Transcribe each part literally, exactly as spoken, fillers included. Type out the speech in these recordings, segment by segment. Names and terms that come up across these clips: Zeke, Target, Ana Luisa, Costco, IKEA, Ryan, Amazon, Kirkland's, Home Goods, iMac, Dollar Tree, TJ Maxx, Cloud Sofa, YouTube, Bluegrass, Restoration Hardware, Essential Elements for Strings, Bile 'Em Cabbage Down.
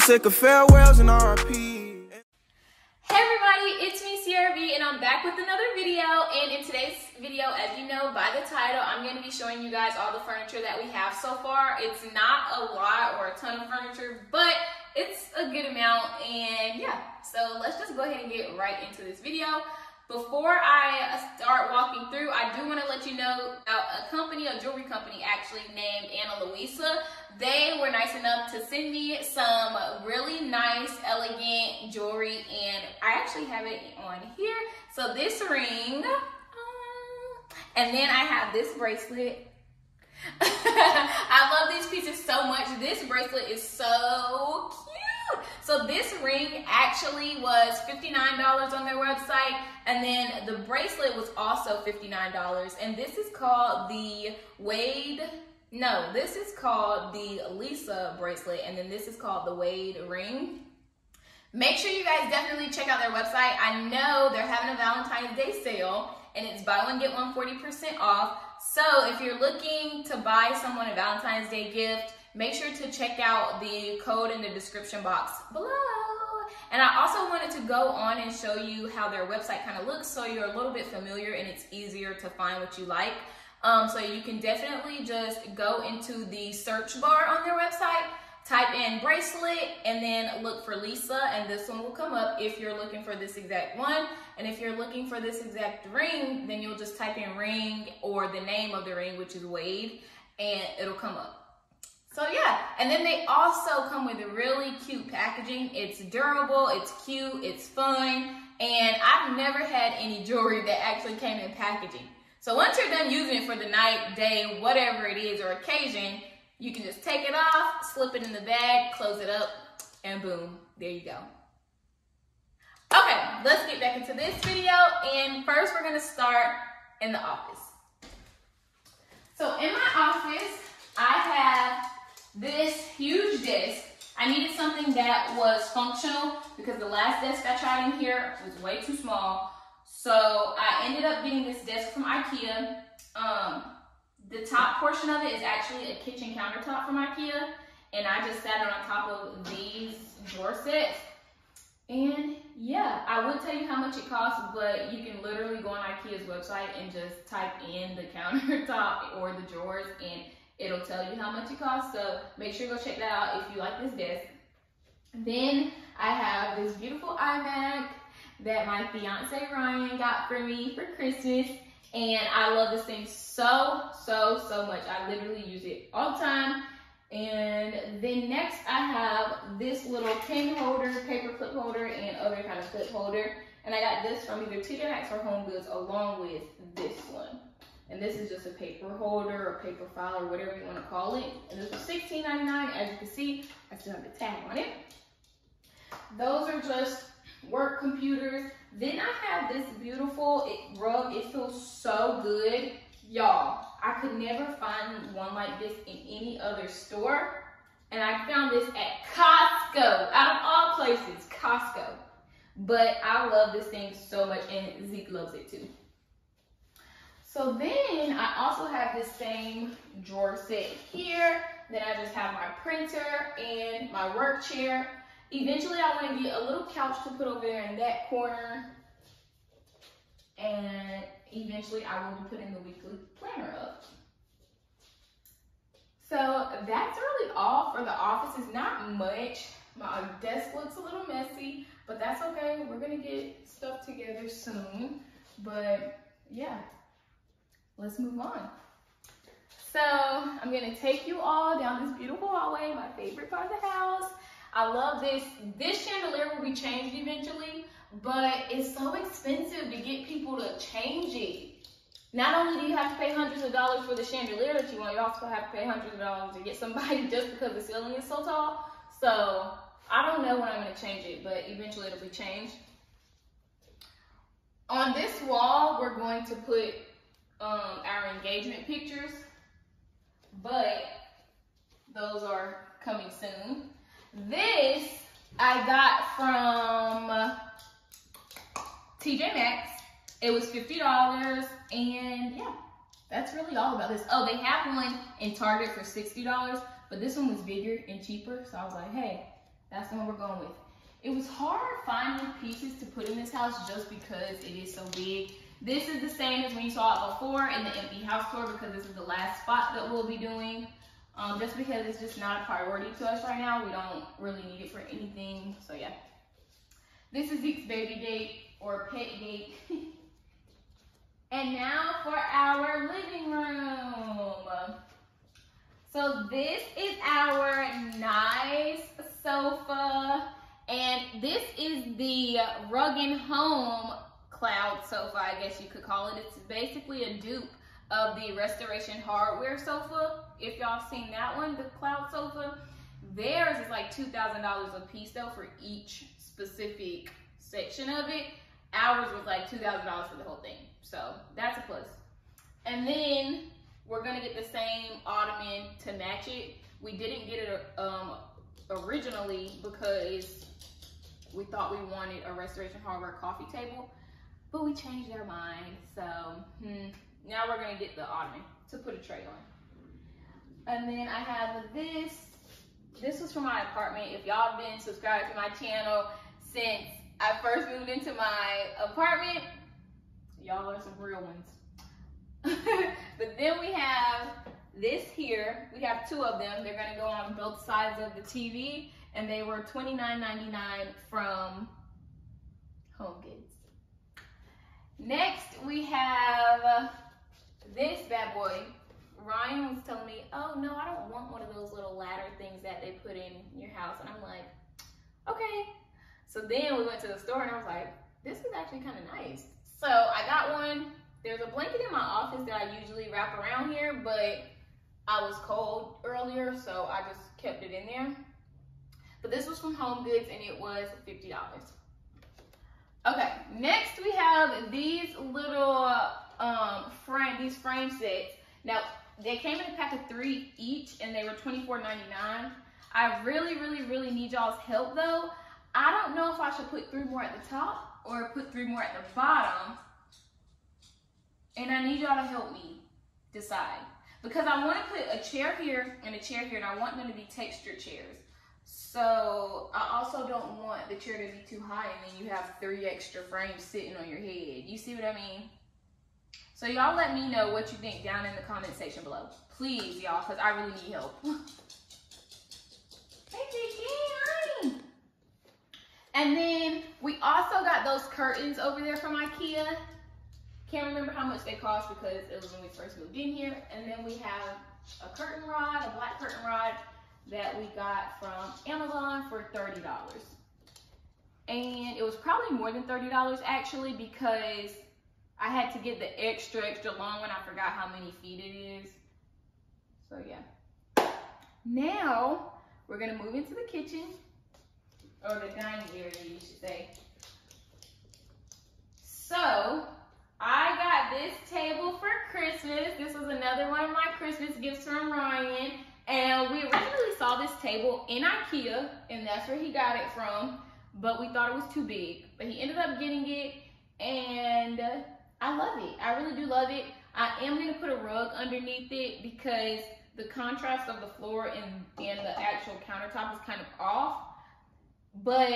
so sick of farewells and R P. Hey everybody, it's me C R V and I'm back with another video. And in today's video, as you know by the title, I'm going to be showing you guys all the furniture that we have so far. It's not a lot or a ton of furniture, but it's a good amount. And yeah, so let's just go ahead and get right into this video. Before I start walking through, I do want to let you know about a company, a jewelry company actually named Ana Luisa. They were nice enough to send me some really nice, elegant jewelry, and I actually have it on here. So this ring, uh, and then I have this bracelet. I love these pieces so much. This bracelet is so cute. So this ring actually was fifty-nine dollars on their website, and then the bracelet was also fifty-nine dollars, and this is called the Wade, no, this is called the Lisa bracelet, and then this is called the Wade ring. Make sure you guys definitely check out their website. I know they're having a Valentine's Day sale, and it's buy one, get one forty percent off. So if you're looking to buy someone a Valentine's Day gift, make sure to check out the code in the description box below. And I also wanted to go on and show you how their website kind of looks so you're a little bit familiar and it's easier to find what you like. Um, so you can definitely just go into the search bar on their website, type in bracelet, and then look for Lisa, and this one will come up if you're looking for this exact one. And if you're looking for this exact ring, then you'll just type in ring or the name of the ring, which is Wade, and it'll come up. So yeah, and then they also come with really cute packaging. It's durable, it's cute, it's fun, and I've never had any jewelry that actually came in packaging. So once you're done using it for the night, day, whatever it is, or occasion, you can just take it off, slip it in the bag, close it up, and boom, there you go. Okay, let's get back into this video, and first we're gonna start in the office. So in my office, I have this huge desk. I needed something that was functional because the last desk I tried in here was way too small. So I ended up getting this desk from IKEA. Um, the top portion of it is actually a kitchen countertop from IKEA, and I just sat it on top of these drawer sets. And yeah, I would tell you how much it costs, but you can literally go on IKEA's website and just type in the countertop or the drawers, and it'll tell you how much it costs, so make sure you go check that out if you like this desk. Then I have this beautiful iMac that my fiance Ryan got for me for Christmas, and I love this thing so, so, so much. I literally use it all the time. And then next I have this little pin holder, paper clip holder, and other kind of clip holder, and I got this from either T J Maxx or Home Goods along with this one. And this is just a paper holder or paper file or whatever you want to call it. And this was sixteen ninety-nine. As you can see, I still have the tag on it. Those are just work computers. Then I have this beautiful it rug. It feels so good. Y'all, I could never find one like this in any other store. And I found this at Costco. Out of all places, Costco. But I love this thing so much, and Zeke loves it too. So then I also have this same drawer set here. Then I just have my printer and my work chair. Eventually I want to get a little couch to put over there in that corner. And eventually I will be putting the weekly planner up. So that's really all for the office. It's not much. My desk looks a little messy, but that's okay. We're gonna get stuff together soon. But yeah. Let's move on. So I'm gonna take you all down this beautiful hallway, my favorite part of the house. I love this. This chandelier will be changed eventually, but it's so expensive to get people to change it. Not only do you have to pay hundreds of dollars for the chandelier that you want, you also have to pay hundreds of dollars to get somebody just because the ceiling is so tall. So I don't know when I'm gonna change it, but eventually it'll be changed. On this wall, we're going to put Um, our engagement pictures, but those are coming soon. This I got from uh, T J Maxx. It was fifty dollars, and yeah, that's really all about this. Oh, they have one in Target for sixty dollars, but this one was bigger and cheaper, so I was like, hey, That's the one we're going with. It was hard finding pieces to put in this house just because it is so big. This is the same as when you saw it before in the empty house tour, because this is the last spot that we'll be doing. Um, just because it's just not a priority to us right now. We don't really need it for anything, so yeah. This is Zeke's baby gate or pet gate. And now for our living room. So this is our nice sofa. And this is the Rug and Home Cloud Sofa, I guess you could call it. It's basically a dupe of the Restoration Hardware sofa. If y'all seen that one, the Cloud Sofa, theirs is like two thousand dollars a piece though for each specific section of it. Ours was like two thousand dollars for the whole thing. So that's a plus. And then we're gonna get the same ottoman to match it. We didn't get it um, originally because we thought we wanted a Restoration Hardware coffee table, but we changed our mind. So hmm, now we're gonna get the ottoman to put a tray on. And then I have this. This was from my apartment. If y'all been subscribed to my channel since I first moved into my apartment, y'all are some real ones. But then we have this here. We have two of them. They're gonna go on both sides of the T V, and they were twenty-nine ninety-nine from Home Goods. Next, we have this bad boy. Ryan was telling me, oh no, I don't want one of those little ladder things that they put in your house. And I'm like, okay. So then we went to the store and I was like, this is actually kind of nice. So I got one. There's a blanket in my office that I usually wrap around here, but I was cold earlier, so I just kept it in there. But this was from Home Goods and it was fifty dollars. Okay, next we have these little um, frame, these frame sets. Now, they came in a pack of three each and they were twenty-four ninety-nine. I really, really, really need y'all's help though. I don't know if I should put three more at the top or put three more at the bottom. And I need y'all to help me decide. Because I want to put a chair here and a chair here, and I want them to be textured chairs. So I also don't want the chair to be too high and then you have three extra frames sitting on your head. You see what I mean? So y'all let me know what you think down in the comment section below. Please, y'all, because I really need help. And then we also got those curtains over there from IKEA. Can't remember how much they cost because it was when we first moved in here. And then we have a curtain rod, a black curtain rod that we got from Amazon for thirty dollars. And it was probably more than thirty dollars actually, because I had to get the extra, extra long one. I forgot how many feet it is. So yeah. Now we're gonna move into the kitchen, or the dining area, you should say. So I got this table for Christmas. This was another one of my Christmas gifts from Ryan. And we originally saw this table in IKEA, and that's where he got it from, but we thought it was too big. But he ended up getting it, and I love it. I really do love it. I am gonna put a rug underneath it because the contrast of the floor and, and the actual countertop is kind of off. But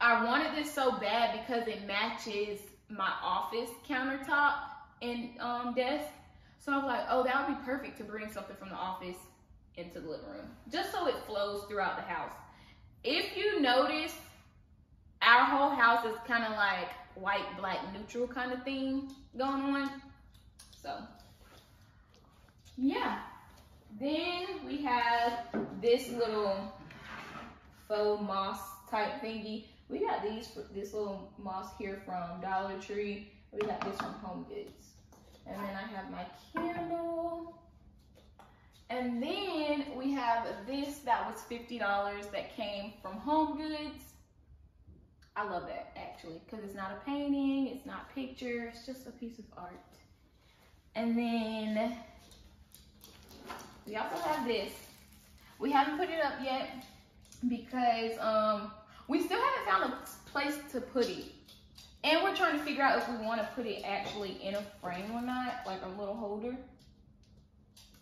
I wanted this so bad because it matches my office countertop and um, desk. So I was like, oh, that would be perfect to bring something from the office into the living room, just so it flows throughout the house. If you notice, our whole house is kind of like white, black, neutral kind of thing going on. So yeah. Then we have this little faux moss type thingy. We got these, this little moss here from Dollar Tree. We got this from Home Goods. And then I have my candle. And then we have this that was fifty dollars that came from Home Goods. I love that actually, because it's not a painting, it's not picture, it's just a piece of art. And then we also have this. We haven't put it up yet because um, we still haven't found a place to put it. And we're trying to figure out if we want to put it actually in a frame or not, like a little holder.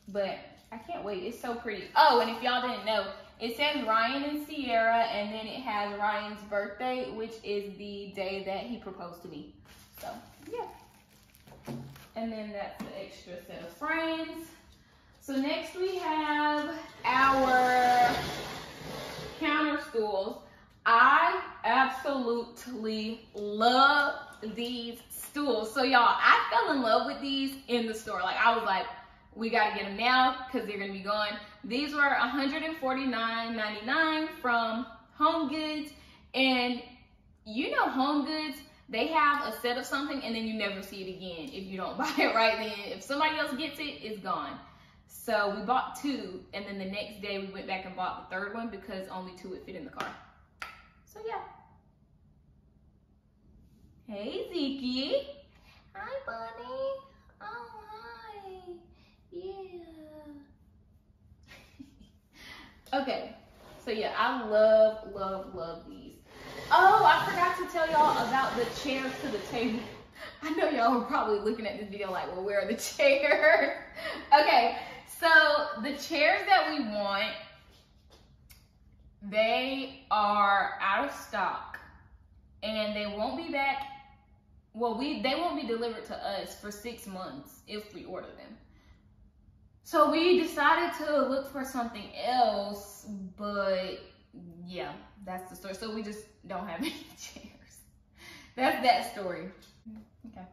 But I can't wait, it's so pretty. Oh, and if y'all didn't know, It says Ryan and Sierra, and then it has Ryan's birthday, which is the day that he proposed to me. So, yeah. And then that's the extra set of frames. So next we have our counter stools. I absolutely love these stools. So y'all, I fell in love with these in the store. Like, I was like, we gotta get them now because they're gonna be gone. These were one forty-nine ninety-nine from Home Goods, and you know Home Goods, they have a set of something and then you never see it again if you don't buy it right then. If somebody else gets it, it's gone. So we bought two, and then the next day we went back and bought the third one because only two would fit in the car. So yeah. Hey Zeke. Hi buddy. Oh hi. Yeah. Okay. So yeah, I love, love, love these. Oh, I forgot to tell y'all about the chairs to the table. I know y'all are probably looking at this video like, well, where are the chairs? Okay, so the chairs that we want, they are out of stock and they won't be back. Well, we they won't be delivered to us for six months if we order them. So we decided to look for something else, but yeah, that's the story. So we just don't have any chairs. That's that story. Okay.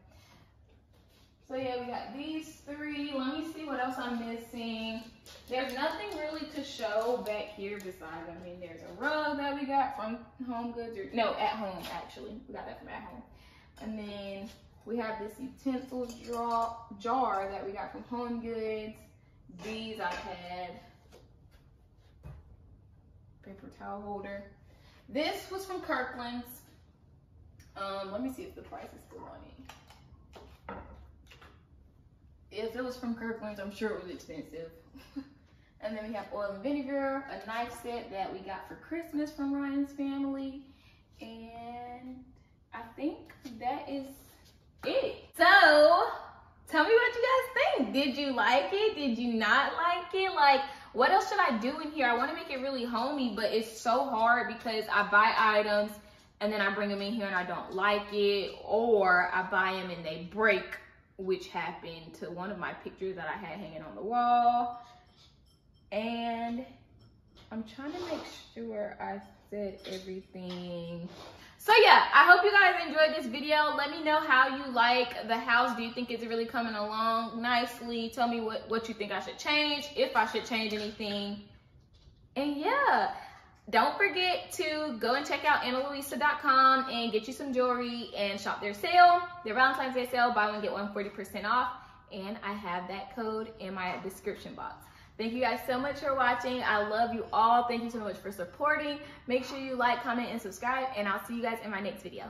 So yeah, we got these three. Let me see what else I'm missing. There's nothing really to show back here besides, I mean, there's a rug that we got from Home Goods, or no, At Home actually. We got that from At Home. And then we have this utensils draw, jar that we got from Home Goods. These I've had. Paper towel holder. This was from Kirkland's. Um, let me see if the price is still on it. If it was from Kirkland's, I'm sure it was expensive. And then we have oil and vinegar, a knife set that we got for Christmas from Ryan's family. And I think that is it. So tell me what you guys think. Did you like it? Did you not like it? Like, what else should I do in here? I want to make it really homey, but it's so hard because I buy items and then I bring them in here and I don't like it, or I buy them and they break, which happened to one of my pictures that I had hanging on the wall. And I'm trying to make sure I said everything. So yeah, I hope you guys enjoyed this video. Let me know how you like the house. Do you think it's really coming along nicely? Tell me what, what you think I should change, if I should change anything. And yeah. Don't forget to go and check out Ana Luisa dot com and get you some jewelry and shop their sale, their Valentine's Day sale, buy one, get one forty percent off. And I have that code in my description box. Thank you guys so much for watching. I love you all. Thank you so much for supporting. Make sure you like, comment, and subscribe, and I'll see you guys in my next video.